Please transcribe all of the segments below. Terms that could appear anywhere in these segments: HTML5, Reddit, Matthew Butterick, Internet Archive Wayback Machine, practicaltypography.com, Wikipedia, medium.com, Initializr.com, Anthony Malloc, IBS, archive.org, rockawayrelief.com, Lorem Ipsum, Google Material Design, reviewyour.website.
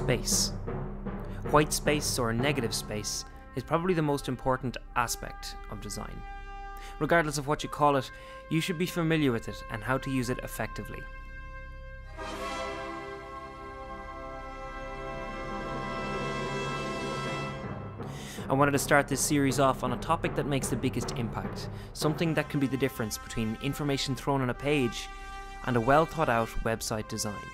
space. White space or negative space is probably the most important aspect of design. Regardless of what you call it, you should be familiar with it and how to use it effectively. I wanted to start this series off on a topic that makes the biggest impact, something that can be the difference between information thrown on a page and a well thought out website design.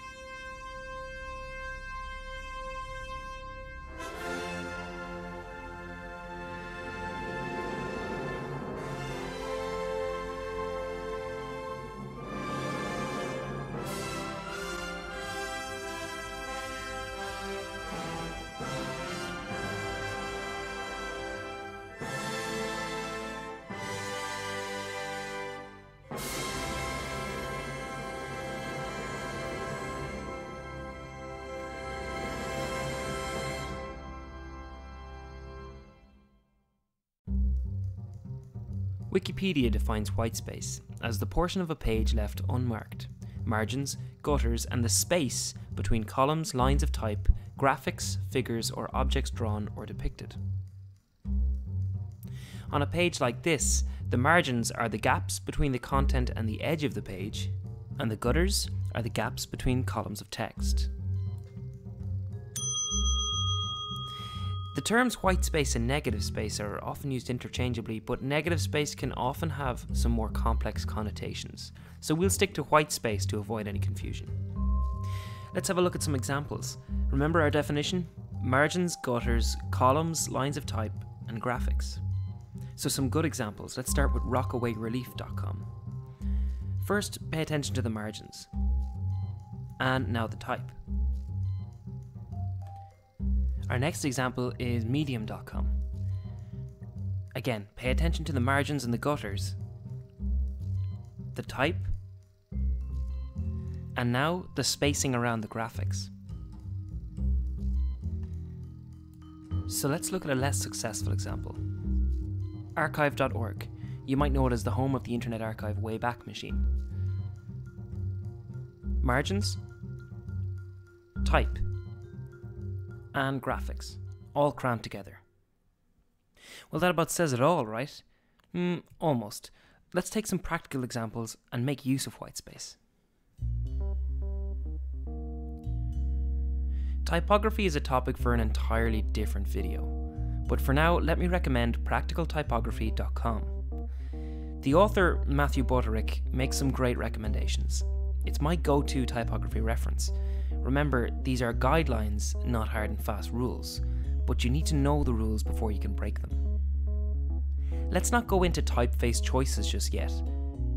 Wikipedia defines whitespace as the portion of a page left unmarked, margins, gutters, and the space between columns, lines of type, graphics, figures, or objects drawn or depicted. On a page like this, the margins are the gaps between the content and the edge of the page, and the gutters are the gaps between columns of text. The terms white space and negative space are often used interchangeably, but negative space can often have some more complex connotations, so we'll stick to white space to avoid any confusion. Let's have a look at some examples. Remember our definition? Margins, gutters, columns, lines of type, and graphics. So some good examples. Let's start with rockawayrelief.com. First, pay attention to the margins. And now the type. Our next example is medium.com. Again, pay attention to the margins and the gutters, the type, and now the spacing around the graphics. So let's look at a less successful example. Archive.org. You might know it as the home of the Internet Archive Wayback Machine. Margins, type, and graphics, all crammed together. Well, that about says it all, right? Almost. Let's take some practical examples and make use of whitespace. Typography is a topic for an entirely different video, but for now, let me recommend practicaltypography.com. The author, Matthew Butterick, makes some great recommendations. It's my go-to typography reference. Remember, these are guidelines, not hard and fast rules, but you need to know the rules before you can break them. Let's not go into typeface choices just yet.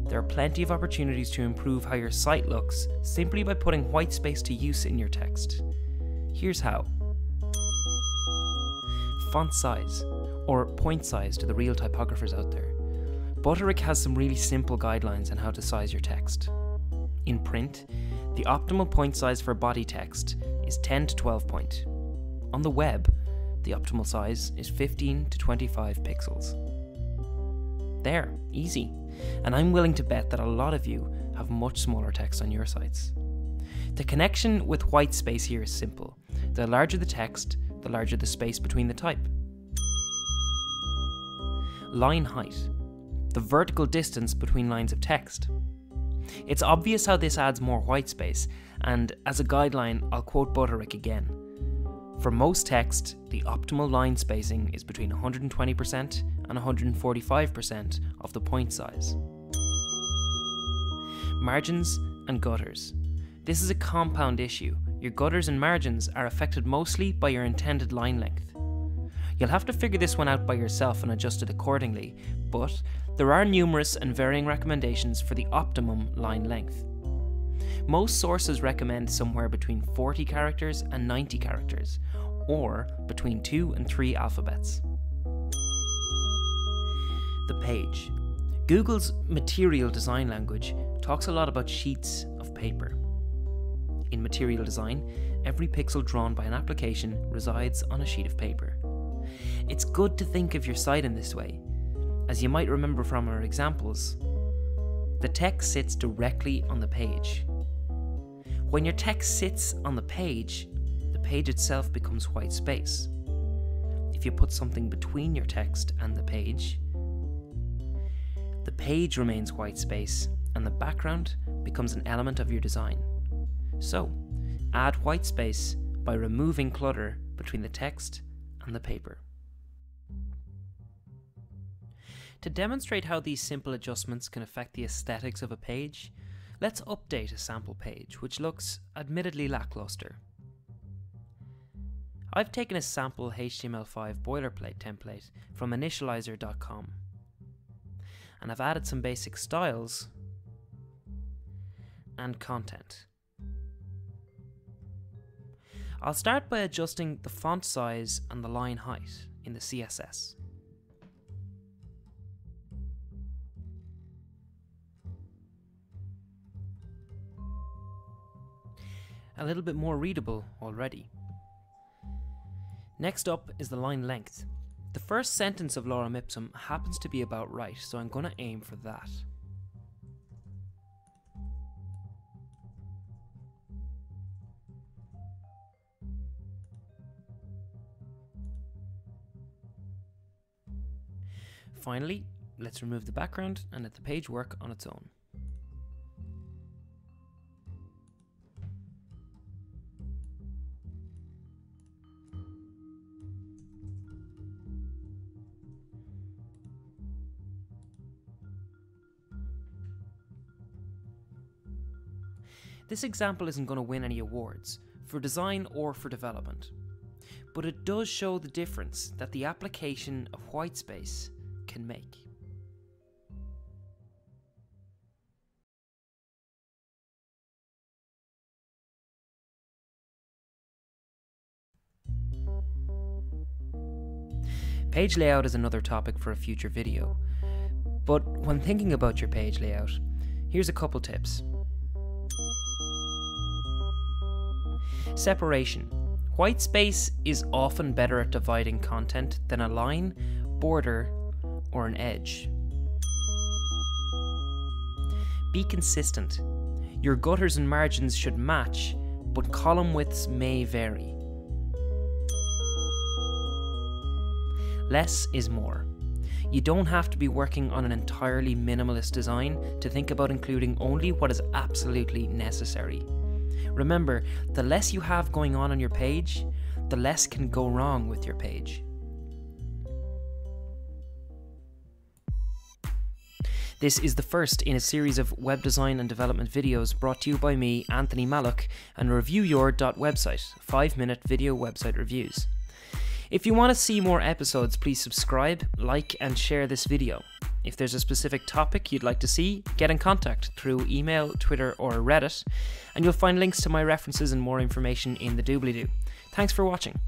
There are plenty of opportunities to improve how your site looks simply by putting white space to use in your text. Here's how. Font size, or point size to the real typographers out there. Butterick has some really simple guidelines on how to size your text. In print, the optimal point size for body text is 10 to 12 point. On the web, the optimal size is 15 to 25 pixels. There, easy. And I'm willing to bet that a lot of you have much smaller text on your sites. The connection with white space here is simple. The larger the text, the larger the space between the type. Line height, the vertical distance between lines of text. It's obvious how this adds more white space, and as a guideline, I'll quote Butterick again. For most text, the optimal line spacing is between 120% and 145% of the point size. Margins and gutters. This is a compound issue. Your gutters and margins are affected mostly by your intended line length. You'll have to figure this one out by yourself and adjust it accordingly, but there are numerous and varying recommendations for the optimum line length. Most sources recommend somewhere between 40 characters and 90 characters, or between 2 and 3 alphabets. The page. Google's Material Design language talks a lot about sheets of paper. In material design, every pixel drawn by an application resides on a sheet of paper. It's good to think of your site in this way. As you might remember from our examples, the text sits directly on the page. When your text sits on the page itself becomes white space. If you put something between your text and the page remains white space and the background becomes an element of your design. So, add white space by removing clutter between the text and the paper. To demonstrate how these simple adjustments can affect the aesthetics of a page, let's update a sample page which looks admittedly lackluster. I've taken a sample HTML5 boilerplate template from Initializr.com, and I've added some basic styles and content. I'll start by adjusting the font size and the line height in the CSS. A little bit more readable already. Next up is the line length. The first sentence of Lorem Ipsum happens to be about right, so I'm going to aim for that. Finally, let's remove the background and let the page work on its own. This example isn't going to win any awards, for design or for development, but it does show the difference that the application of whitespace can make. Page layout is another topic for a future video, but when thinking about your page layout, here's a couple tips. Separation. White space is often better at dividing content than a line, border, or an edge. Be consistent. Your gutters and margins should match, but column widths may vary. Less is more. You don't have to be working on an entirely minimalist design to think about including only what is absolutely necessary. Remember, the less you have going on your page, the less can go wrong with your page. This is the first in a series of web design and development videos brought to you by me, Anthony Malloc, and reviewyour.website, 5-minute video website reviews. If you want to see more episodes, please subscribe, like, and share this video. If there's a specific topic you'd like to see, get in contact through email, Twitter, or Reddit, and you'll find links to my references and more information in the doobly-doo. Thanks for watching.